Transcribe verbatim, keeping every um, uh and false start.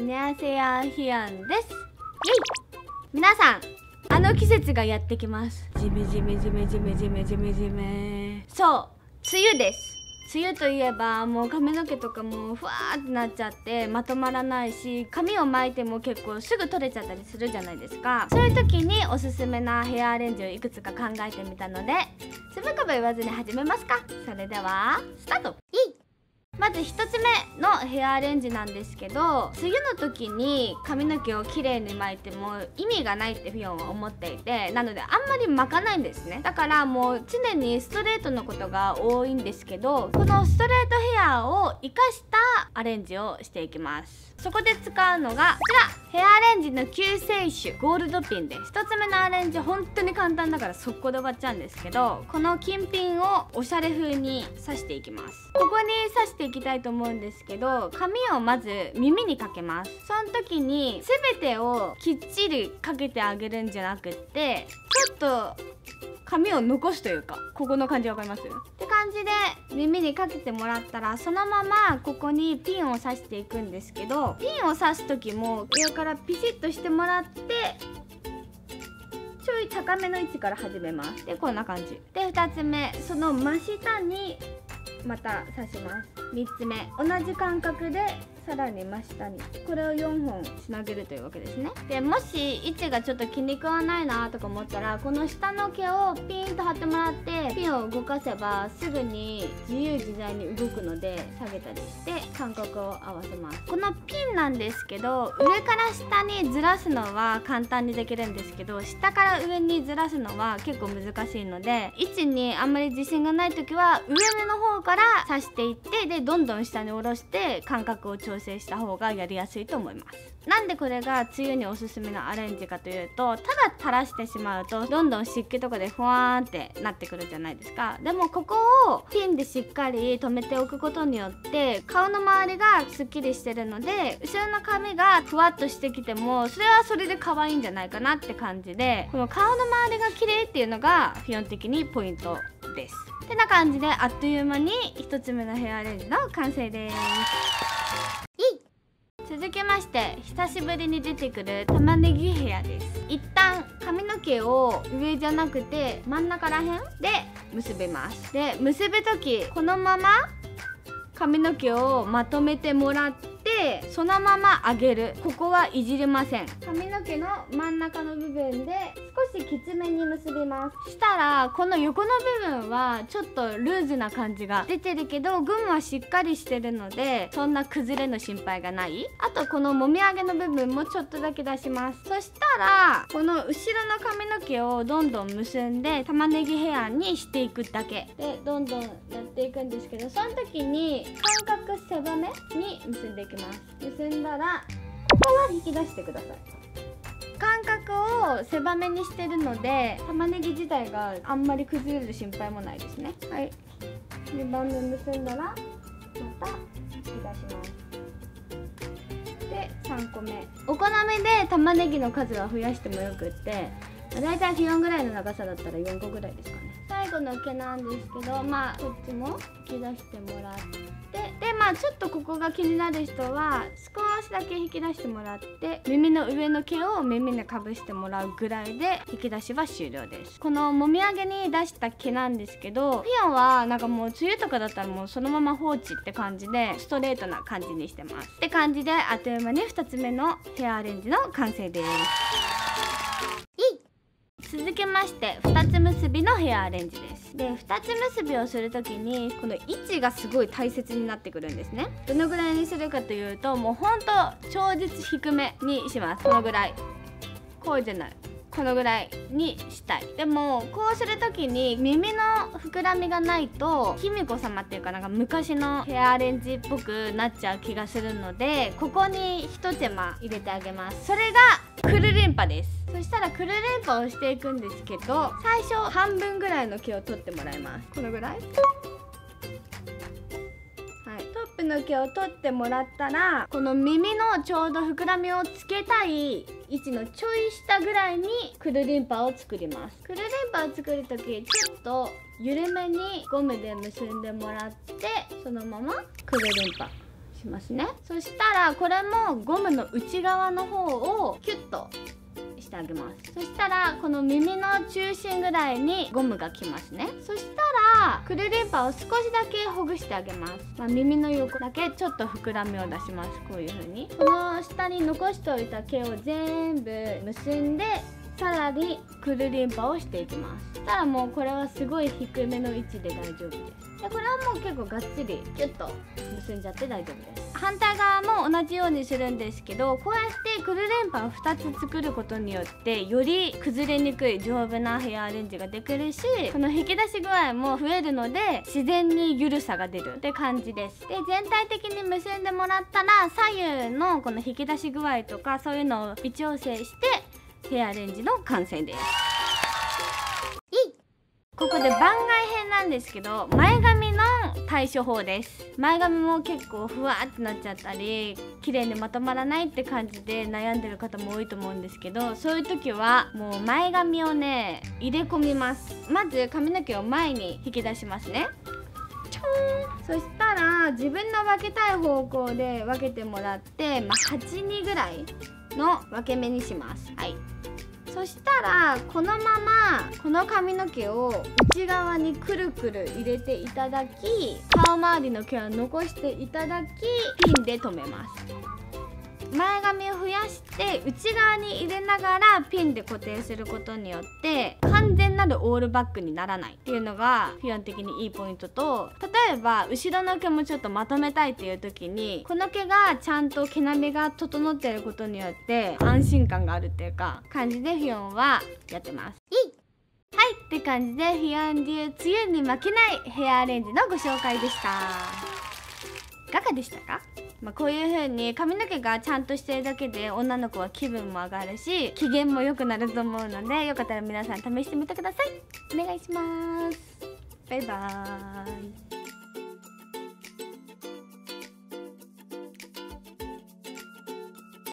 안녕하세요, 희연です. 예이! 皆さん, 아노季節が やってきます. 지메지메지메지메지메지메지메. そう、梅雨です. 梅雨といえば もう 髪の毛とかもうふわーってなっちゃって まとまらないし 髪を巻いても結構すぐ取れちゃったりするじゃないですか。 そういう時におすすめなヘアアレンジをいくつか考えてみたので つべこべ言わずに始めますか。 それではスタート。 イッ。 まずひとつめのヘアアレンジなんですけど、梅雨の時に髪の毛をきれいに巻いても意味がないってフィヨンは思っていて、なのであんまり巻かないんですね。だからもう常にストレートのことが多いんですけど、このストレートヘアを生かしたアレンジをしていきます。そこで使うのがこちら、ヘアアレンジの救世主ゴールドピンです。ひとつめのアレンジ本当に簡単だから速攻で終わっちゃうんですけど、この金ピンをおしゃれ風に刺していきます。ここに刺していきたいと思うんですけど、髪をまず耳にかけます。その時に全てをきっちりかけてあげるんじゃなくって、ちょっと髪を残すというか、ここの感じわかりますって感じで耳にかけてもらったら、そのままここにピンを刺していくんですけど、ピンを刺す時も上からピシッとしてもらって、ちょい高めの位置から始めます。でこんな感じで、ふたつめその真下にまた刺します。みっつめ同じ間隔でさらに真下に、これをよんほんつなげるというわけですね。でもし位置がちょっと気に食わないなとか思ったら、この下の毛をピーンと張ってもらって、ピンを動かせばすぐに自由自在に動くので、下げたりして間隔を合わせます。このピンなんですけど、上から下にずらすのは簡単にできるんですけど、下から上にずらすのは結構難しいので、位置にあんまり自信がない時は上の方から刺していって、でどんどん下に下ろして間隔を調整した方がやりやすいと思います。なんでこれが梅雨におすすめのアレンジかというと、ただ垂らしてしまうとどんどん湿気とかでふわーんってなってくるじゃないですか。でもここをピンでしっかり留めておくことによって、顔の周りがすっきりしてるので、後ろの髪がふわっとしてきてもそれはそれで可愛いんじゃないかなって感じで、この顔の周りが綺麗っていうのがフィヨン的にポイントです。てな感じで、あっという間にひとつめのヘアアレンジの完成です。続きまして、久しぶりに出てくる玉ねぎヘアです。一旦髪の毛を上じゃなくて真ん中らへんで結びます。で結ぶ時、このまま髪の毛をまとめてもらって、そのまま上げる。ここはいじりません。髪の毛の真ん中の部分で少しきつめに結びます。したらこの横の部分はちょっとルーズな感じが出てるけど、群はしっかりしてるのでそんな崩れの心配がない。あとこのもみあげの部分もちょっとだけ出します。そしたらこの後ろの髪の毛をどんどん結んで玉ねぎヘアにしていくだけで、どんどんやっていくんですけど、その時に間隔狭めに結んでいきます。結んだらここは引き出してください。間隔を狭めにしてるので、玉ねぎ自体があんまり崩れる心配もないですね。はい、にばんめ結んだらまた引き出します。でさんこめ、お好みで玉ねぎの数は増やしてもよくって、だいたいよんぐらいの長さだったらよんこぐらいですかね。最後の毛なんですけど、まあこっちも引き出してもらって、でまあちょっとここが気になる人は少しだけ引き出してもらって、耳の上の毛を耳にかぶしてもらうぐらいで引き出しは終了です。このもみあげに出した毛なんですけど、フィヨンはなんかもう梅雨とかだったらもうそのまま放置って感じでストレートな感じにしてます。って感じで、あっという間にふたつめのヘアアレンジの完成です。続きまして、ふたつ結びのヘアアレンジです。でふたつ結びをする時に、この位置がすごい大切になってくるんですね。どのぐらいにするかというと、もうほんと超絶低めにします。このぐらい、こうじゃない、このぐらいにしたい。でもこうする時に耳の膨らみがないと、卑弥呼様っていうか、なんか昔のヘアアレンジっぽくなっちゃう気がするので、ここに一手間入れてあげます。それがくるりんぱです。そしたらくるりんぱをしていくんですけど、最初半分ぐらいの毛を取ってもらいます。このぐらい、はい、トップの毛を取ってもらったら、この耳のちょうど膨らみをつけたい位置のちょい下ぐらいにくるりんぱを作ります。くるりんぱを作るとき、ちょっと緩めにゴムで結んでもらって、そのままくるりんぱしますね。そしたらこれもゴムの内側の方をキュッとしてあげます。そしたらこの耳の中心ぐらいにゴムがきますね。そしたらくるりんぱを少しだけほぐしてあげます、まあ、耳の横だけちょっと膨らみを出します。こういう風にこの下に残しておいた毛を全部結んでさらにくるりんぱをしていきます。そしたらもうこれはすごい低めの位置で大丈夫です。でこれはもう結構がっつりキュッと結んじゃって大丈夫です。反対側も同じようにするんですけど、こうやってくるりんぱをふたつ作ることによってより崩れにくい丈夫なヘアアレンジができるし、この引き出し具合も増えるので自然にゆるさが出るって感じです。で全体的に結んでもらったら左右のこの引き出し具合とかそういうのを微調整してヘアアレンジの完成です。ここで番外編なんですけど、前髪の対処法です。前髪も結構ふわーってなっちゃったり綺麗にまとまらないって感じで悩んでる方も多いと思うんですけど、そういう時はもう前髪をね入れ込みます。まず髪の毛を前に引き出しますね。ちょん。そしたら自分の分けたい方向で分けてもらって、まあ、はち、にぐらいの分け目にします。はい。そしたらこのままこの髪の毛を内側にくるくる入れていただき、顔周りの毛は残していただき、ピンで留めます。前髪を増やして内側に入れながらピンで固定することによって完全なるオールバックにならないっていうのが基本的にいいポイントと、例えば後ろの毛もちょっとまとめたいっていう時にこの毛がちゃんと毛並みが整っていることによって安心感があるっていうか感じでフィヨンはやってます。いいはいって感じでフィヨン流梅雨に負けないヘアアレンジのご紹介でした。いかがでしたか？まあこういう風に髪の毛がちゃんとしてるだけで女の子は気分も上がるし機嫌も良くなると思うので、よかったら皆さん試してみてください。お願いします。バイバーイ。